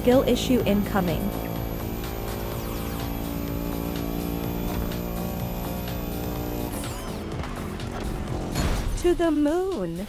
Skill issue incoming. To the moon!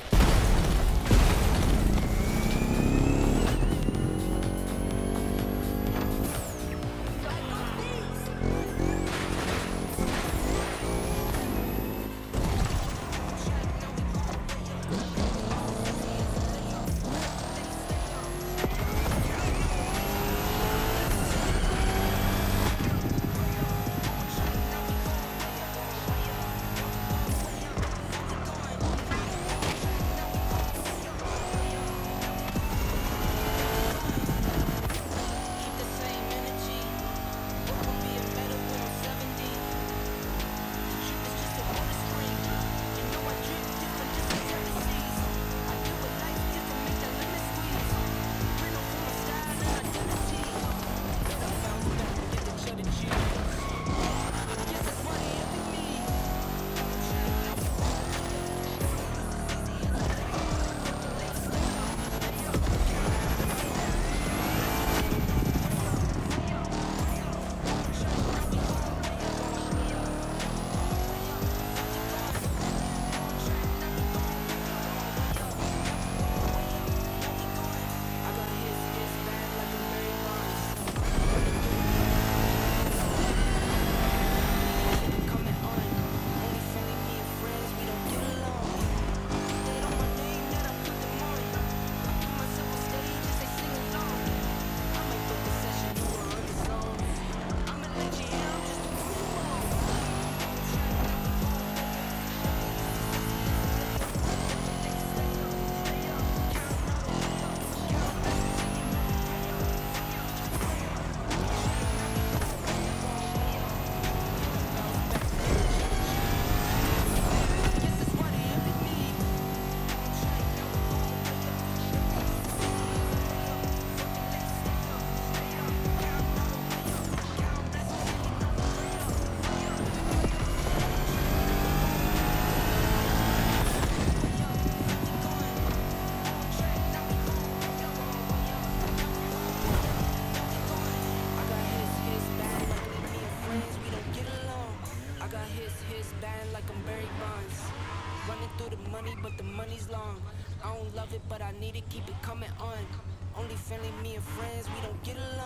But I need to keep it coming on. Only family, me and friends, we don't get along.